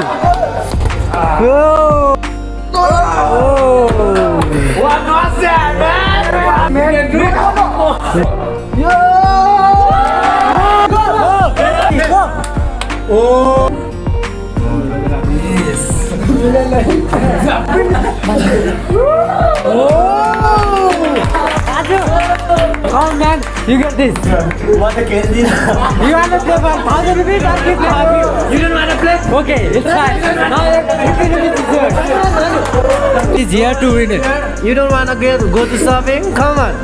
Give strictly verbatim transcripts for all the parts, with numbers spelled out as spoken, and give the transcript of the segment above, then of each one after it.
Oh! Oh! Oh! What was that, man? Man, dude, come on! Yo! Oh! Yes! Oh! Come, man, you get this. What a candy! You want to play for thousand rupees? I'll give you. You don't want to play? Okay, it's fine. Now fifty rupees is yours. He's here to win it. You don't want to get, go to shopping? Come on.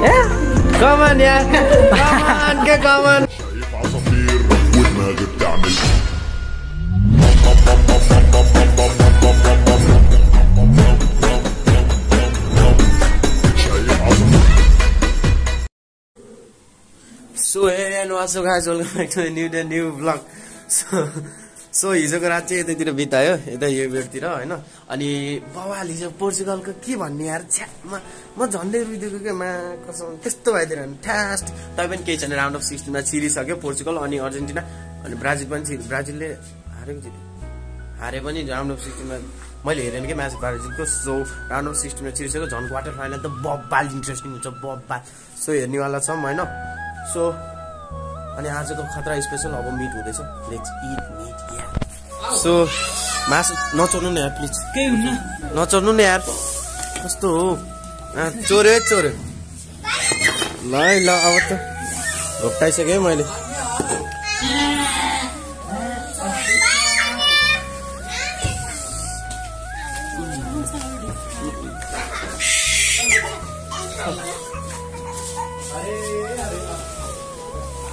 Yeah? Come on, yeah. Come on, okay, come on. So hey, and what's up guys, welcome back to a new day, new vlog. So so is a garage the bitayo, the Yvertira, I know. Ali Bawal is a Portugal Kiva near Chapma, Mazonde with the Gama, Testo and Test, Taiwan Cage and a round of sixteen match series against Portugal on Argentina and Brazil one series. Brazil, Arabani round of sixteen match. Malayan game as Brazil goes so round of sixteen match series ago, John quarter final the Bob Ball interesting with a Bob Ball. So yeah, new Allah some, I know. So, and I have a special of meat with this. Let's eat meat, yeah. Wow. So, mass not on air, please. Not on air. Just to chore chore. Lie, la out. Doctor is again, my lady.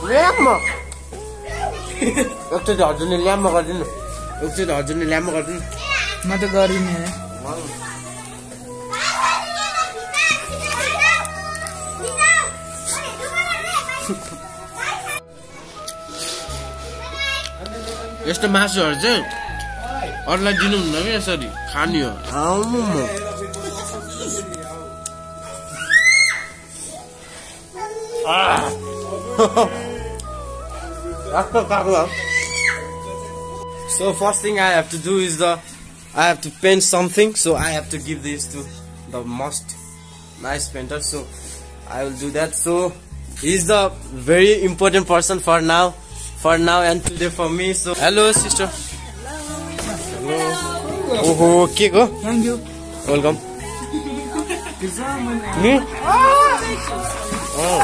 Lamma. Doctor Jordan, lamma garden. Doctor Jordan, lamma garden. What a garden! Just a master, or like you know, sorry, can you? Ah. So first thing I have to do is the I have to paint something, so I have to give this to the most nice painter, so I will do that. So he's the very important person for now for now and today for me. So hello sister. Hello. Hello. Oh, okay, go. Thank you. Welcome. Hmm? Oh.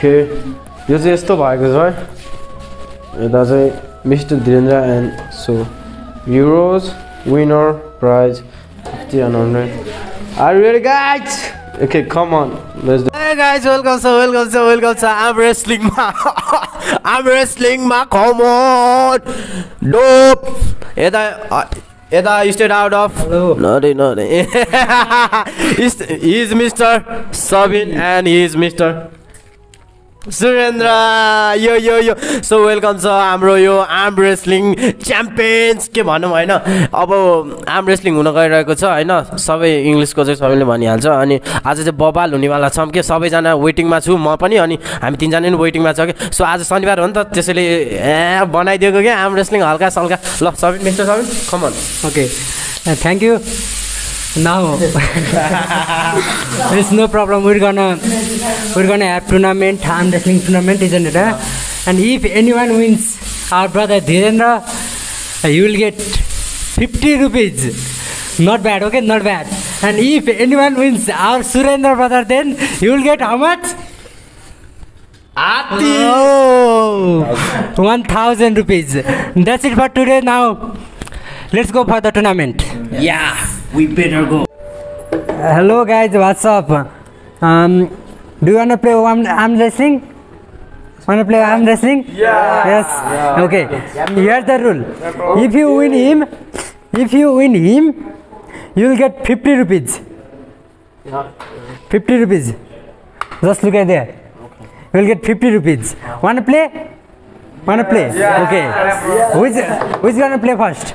Okay, this is the bike, right? It has a Mister Dhirendra, and so euros winner prize fifty and one hundred. Are you ready, guys? Okay, come on, let's do. Hey guys, welcome, so welcome, so welcome, so I'm wrestling, ma. I'm wrestling, ma. Come on, dope. Eda, Eda, you stayed out of. Hello. No, no, no. He is Mister Sabin, and he is Mister Surendra, yo yo yo. So welcome sir. Amro yo arm wrestling champions. के भानु भाई ना. अब arm wrestling होना कहीं रह कुछ है ना. सबे English को जो सबे ले मानी आंसर. अनि आज जो बबाल होने वाला था. हम के सबे जाना waiting match हुआ मापनी. अनि हम तीन जाने waiting match आगे. So आज शनिवार होना तो इसलिए बनाई दिया क्योंकि arm wrestling हल्का सालका. लो सबे मिस्टर सबे. Come on. Okay. Thank you. Now there's no problem. We're gonna we're gonna have tournament, arm wrestling tournament, isn't it? Huh? And if anyone wins, our brother Dhirendra, you will get fifty rupees. Not bad, okay? Not bad. And if anyone wins, our Surendra brother, then you will get how much? Oh, one thousand rupees. That's it for today. Now let's go for the tournament. Yeah. Yeah. We better go. Uh, hello guys, what's up? Um, do you wanna play arm, arm wrestling? Wanna play arm wrestling? Yeah. Yes. Yeah. Okay. Here's the rule. If you win him, if you win him, you'll get fifty rupees. Fifty rupees. Just look at there. You'll get fifty rupees. Wanna play? Wanna play? Okay. Who's who's gonna play first?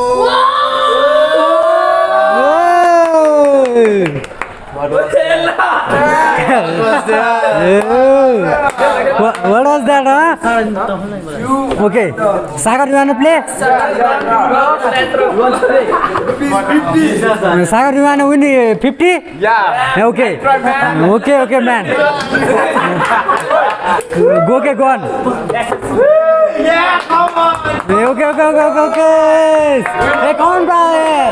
Whoa. What was that? What, what was that, huh? Okay. Sagar, you wanna play? Sagar, you wanna win fifty? Yeah. Okay. Okay, okay, man. Go, okay, go on. Yeah, come on. Okay, okay, okay, okay. Hey, come on, brother.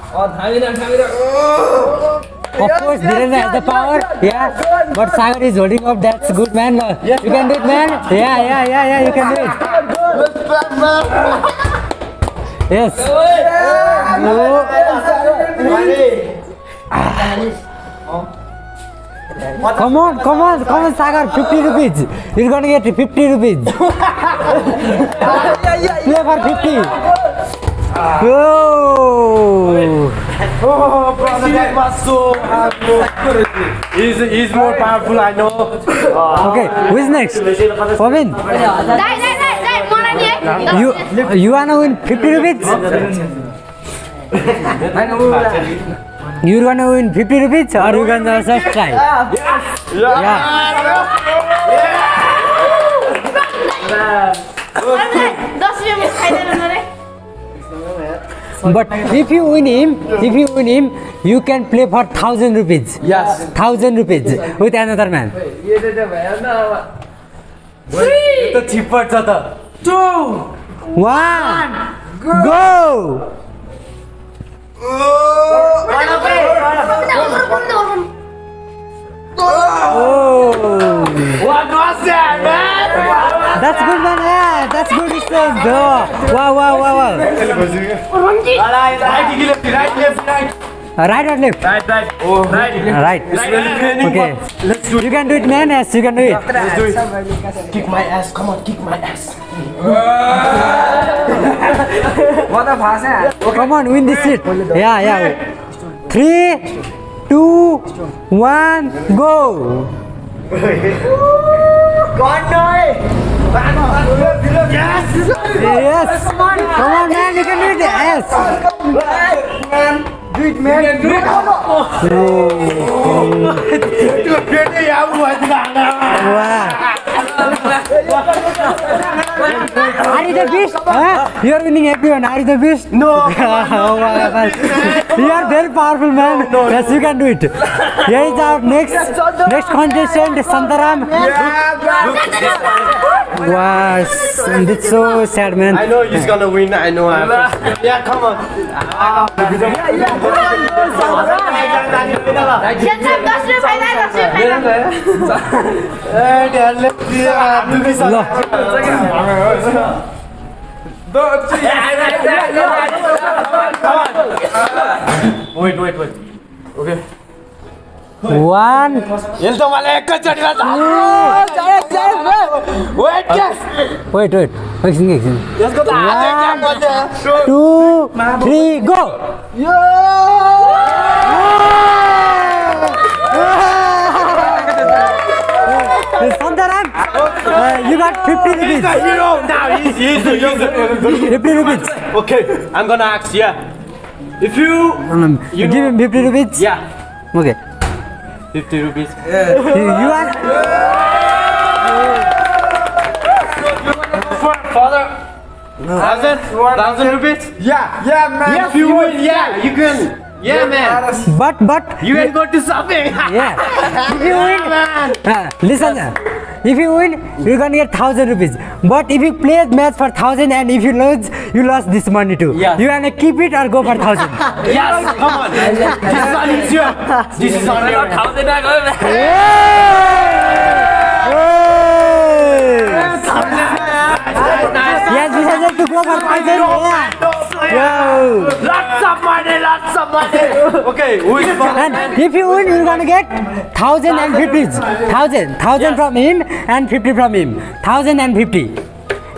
Of course, Dhirendra has the power, yeah, but Sagar is holding up, that's good, man. You can do it, man. Yeah, yeah, yeah, yeah, you can do it. Yes. No. Come on, come on, come on, Sagar, fifty rupees. You're gonna get fifty rupees. Play for fifty. Oh! Oh, brother, that was so hard. He's, he's more powerful, I know. Uh, okay, who's next? Omin. You, you wanna win fifty rupees? You wanna win fifty rupees or you gonna just try? Yes! Yeah! Yeah! But if you win him, if you win him, you can play for thousand rupees. Yes. Thousand rupees with another man. Three. Two. One. Go. Oh. What was that, man? That's good, man. Yeah, that's good. It's nice. Oh. Wow, wow, wow, wow. Right, left, right. Right or left? Right, right. Oh, right. Right. Okay. Let's do it. You can do it, man. Yes, you can do it. Let's do it. Kick my ass. Come on, kick my ass. What a pass, man. Come on, win this shit. Yeah, yeah. Three, two, one, go. God, no. Yes! Yes! Come on, man, you can do it! Yes! Do it, man! Do it! Wow! Are you the beast? Huh? You are winning everyone. Are you the beast? No. Oh my God. You are very powerful, man. No, no, yes, you can do it. Here is our next next contestant, Santaram. Wow, it's so sad, man. I know he's gonna win. I know. I have yeah, come on. Ah, yeah, yeah. Wait, wait, wait. Okay. One. Yes, the Malay culture. Wait, yes. Wait, wait. One, two, three, go. Santaram, uh, you got fifty rupees. He's a hero now. He's, he's a hero. fifty rupees. Okay, I'm gonna ask. Yeah. If you, um, you give know, him fifty rupees. Yeah. Okay. fifty rupees. Yeah. You, you are. Yeah. Father. No. Thousand. Thousand rupees. Yeah. Yeah, man. Yes, if you win, yeah, yeah, you can. Yeah, yeah, man. But, but. You can go to shopping. Yeah. If you win, man. Uh, listen, if you win, you're gonna get thousand rupees. But if you play match for thousand and if you lose, you lost this money too. Yes. You're gonna keep it or go for thousand. Yes, come on. This one is your. This is only your thousand. I go, man. Yes, we have to go for thousand. Wow. Lots of money, lots of money. Okay, who is and if you win, you're gonna get thousand and fifty, thousand, thousand yes. from him and fifty from him, thousand and fifty.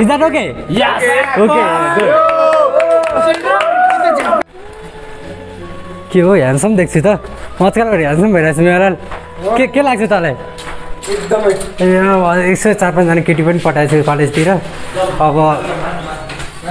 Is that okay? Yes. Okay. Good. Handsome, देखती तो मत कर बड़ी handsome बैठा इसमें वाला क्या क्या लगता ताले एकदम यार इससे चार पांच जाने किटी बन पटाई से कॉलेज तीरा अब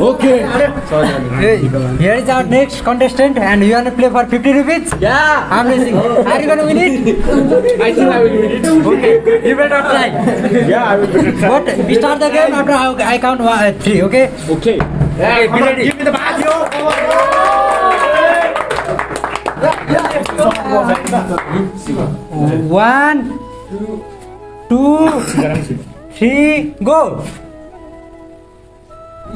okay here is our next contestant and you are gonna play for fifty rupees yeah I am racing are you gonna win it I think I will win it okay you better try yeah I will but we start the game after I count three okay okay be ready give me the bat yo one two three go Ah,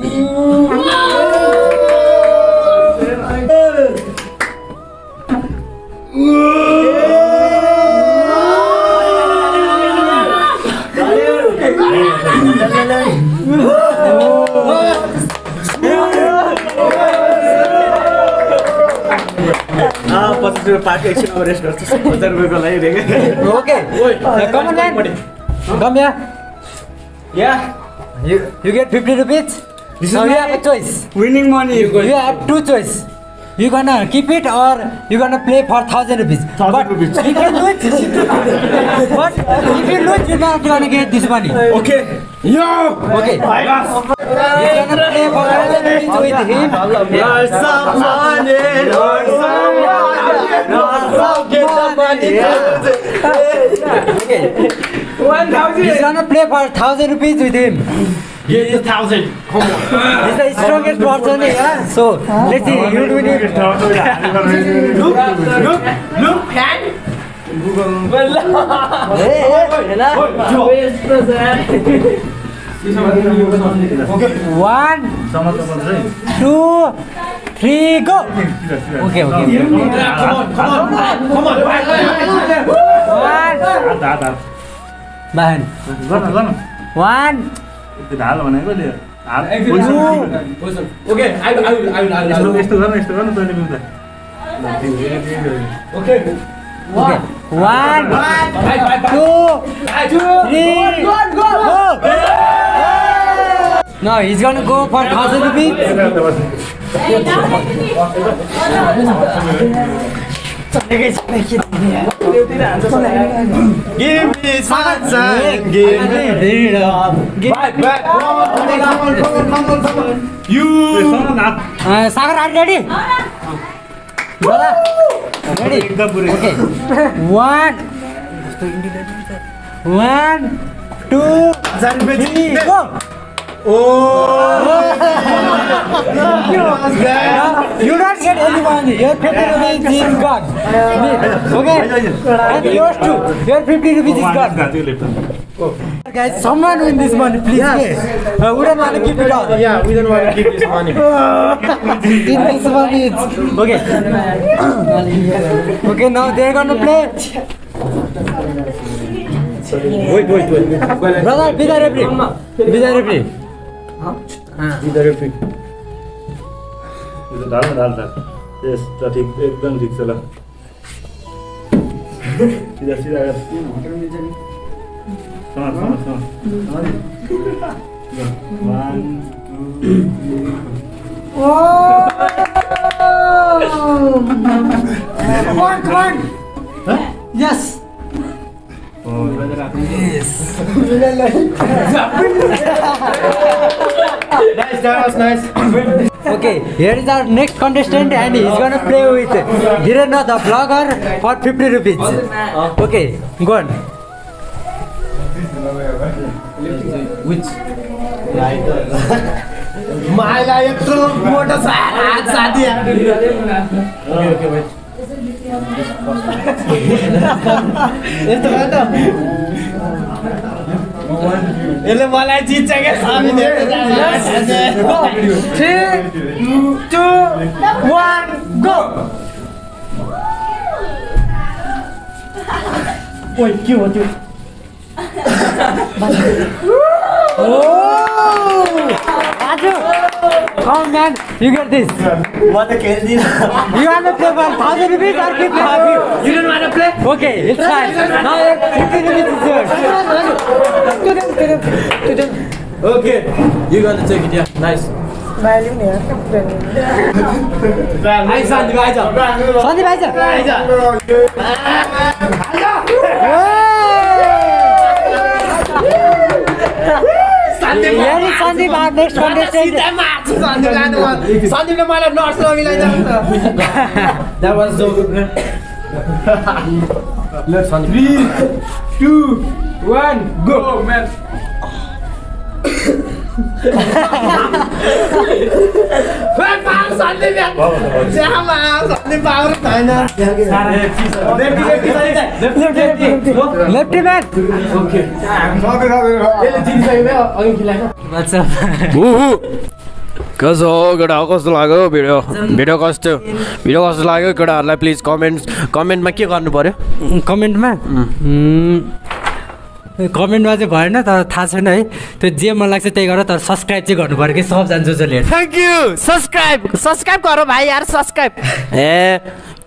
but the party action over is not so much. Okay, come on, man. Come here. Yeah, you you get fifty rupees. This now you have a choice. Winning money. You, you have two choices. You gonna keep it or you gonna play for thousand rupees. But if you lose, but if you lose, you're not gonna get this money. Okay. Yo. Okay. You're gonna play for thousand rupees with him. Not some money. Not some money. Not some get the money. Yeah. Okay. One thousand. He's gonna play for thousand rupees with him. Get the thousand. Come on. He's the strongest person here. So let's see. You do it. Look, look, look, hand. One, two, three, go. Okay, okay. Come on, come on, come on. One. One. One. Okay, I will, I will, I will, I will. Okay. One, one, two, three, go! No, he's gonna go for thousand rupees. Give me sunshine, give me freedom. Give back, back, come on, come on, come on, come on. You. Uh, Sagar, are you ready? Ready? Okay. One. One, two, three, go. Oh! You don't get anyone. Your fifty rupees is gone. Okay? And yours too. Your fifty rupees is gone. Guys, someone win this money, please. Yes. Uh, we don't want to keep it all. Yeah, we don't want to keep this money. Keep this money. Okay. Okay, now they're gonna play. Wait, wait, wait. Brother, be the referee. Be the referee. Huh? Be the referee. Is it done? Done, done. Yes, that's it. It's done. It's done. It's done. Come on, come on, come on. One, two, three. Oh! Come on, come on. Huh? Yes. Oh, yes. Nice, that was nice. Okay, here is our next contestant and he's gonna play with Hiranna the vlogger for fifty rupees. Okay, go on. Which? My electro motor side. Okay, it's three, two, one, go! Wait, you what you? Oh man, you get this. What a candy. You want to play for one thousand rupees or keep happy? You don't want to play? Okay, it's fine. Now fifty rupees is yours. Okay, you got to take it, yeah. Nice. Hi Sandeep, hi Sandeep. Sandeep, hi Sandeep. Here is Sandeep, our next contestant. That was so good, man. Let's on three, two, one, go, man. What's up? Cause oh, good. How cost lago video? Video cost. Video cost lago. Good. Allah, please comment. Comment. मैं क्या करने पड़े? Comment में? हम्म. Comment वाले बाहर ना तो था से नहीं तो जी मन लग से तेरे को तो subscribe जी करने पड़ेगा सब जानते चलिए. Thank you. Subscribe. Subscribe करो भाई यार subscribe. Eh.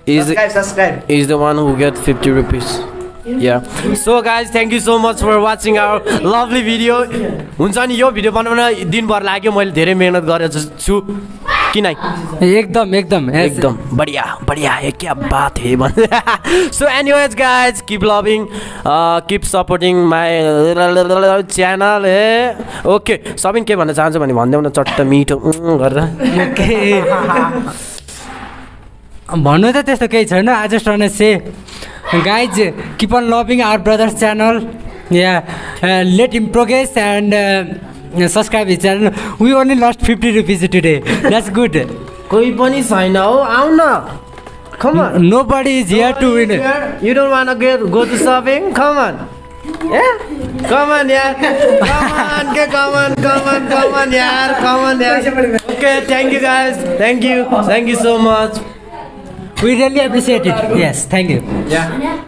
Subscribe. Subscribe. Is the one who get fifty rupees. Yeah. So guys, thank you so much for watching our lovely video. Unsa ni yo video banana din bhar lagyo maile dherai mehnat garechu chu kinai. Ekdam ekdam ekdam badhiya badhiya ye kya baat hai. So anyways guys, keep loving, uh, keep supporting my channel. Okay, sabin ke bhanna chahanchu bhani bhandeu na chatta mito garera. Okay. Bhannu ta testo kehi chaina. I just want to say, guys, keep on loving our brother's channel. Yeah, uh, let him progress and uh, subscribe his channel. We only lost fifty rupees today. That's good. Koi pani chaina ho, auna. Come on. Nobody is here to win. You don't wanna go, go to shopping? Come on. Yeah? Come on, yeah. Come on, okay, come on, come on, come on, yeah. Come on, yeah. Okay, thank you guys. Thank you. Thank you so much. We really appreciate it. Yes, thank you. Yeah.